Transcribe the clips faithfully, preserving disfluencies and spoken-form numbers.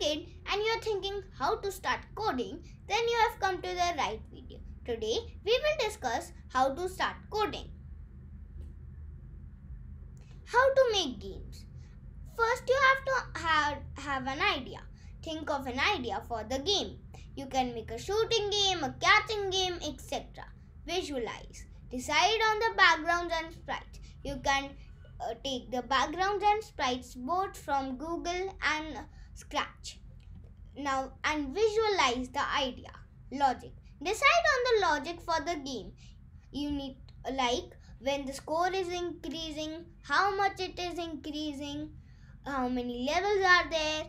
kid and you are thinking how to start coding, then you have come to the right video. Today we will discuss how to start coding. How to make games. First you have to have, have an idea. Think of an idea for the game. You can make a shooting game, a catching game, et cetera. Visualize. Decide on the backgrounds and sprites. You can uh, take the backgrounds and sprites both from Google and Scratch. Now and visualize the idea. Logic. Decide on the logic for the game. You need like when the score is increasing, how much it is increasing, how many levels are there,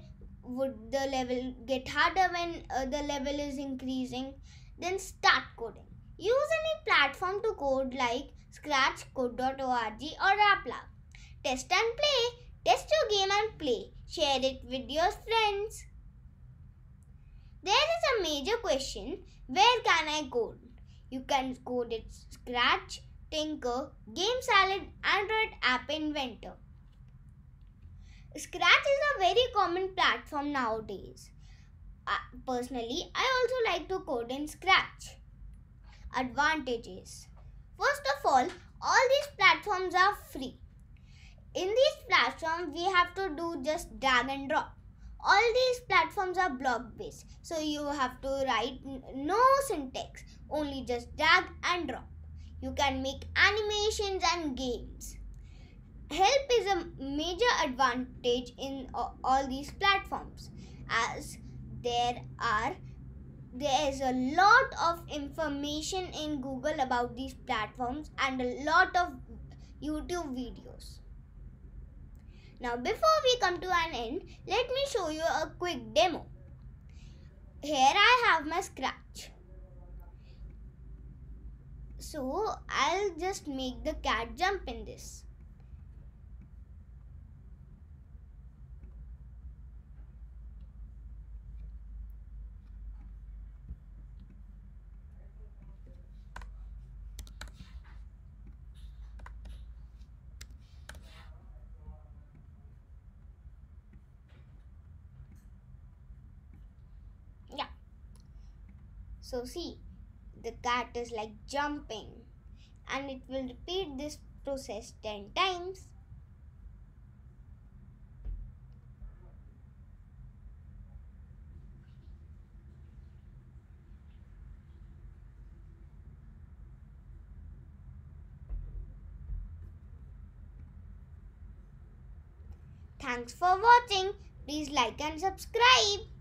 would the level get harder when uh, the level is increasing. Then start coding. Use any platform to code like Scratch, code dot org or AppLab. Test and play. Test your game and play. Share it with your friends. There is a major question, where can I code? You can code it Scratch, Tinker, GameSalad, Android App Inventor. Scratch is a very common platform nowadays. Uh, personally, I also like to code in Scratch. Advantages. First of all, all these platforms are free. In these platforms, we have to do just drag and drop. All these platforms are block based, so you have to write no syntax, only just drag and drop. You can make animations and games. Help is a major advantage in all these platforms, as there are There is a lot of information in Google about these platforms and a lot of YouTube videos. Now before we come to an end, let me show you a quick demo. Here I have my Scratch. So I'll just make the cat jump in this. So see, the cat is like jumping and it will repeat this process ten times. Thanks for watching. Please like and subscribe.